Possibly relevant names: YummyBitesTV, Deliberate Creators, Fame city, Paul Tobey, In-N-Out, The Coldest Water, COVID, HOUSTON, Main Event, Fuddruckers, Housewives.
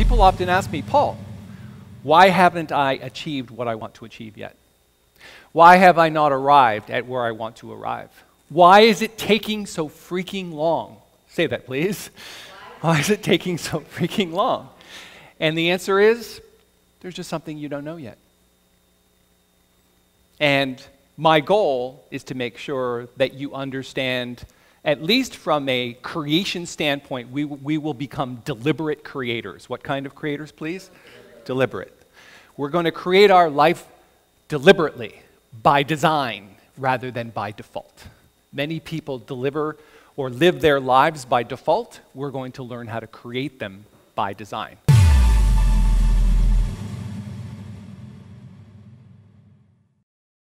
People often ask me, Paul, why haven't I achieved what I want to achieve yet? Why have I not arrived at where I want to arrive? Why is it taking so freaking long? Say that, please. Why is it taking so freaking long? And the answer is, there's just something you don't know yet. And my goal is to make sure that you understand, at least from a creation standpoint, we will become deliberate creators. What kind of creators, please? Deliberate. We're going to create our life deliberately, by design, rather than by default. Many people deliver or live their lives by default. We're going to learn how to create them by design.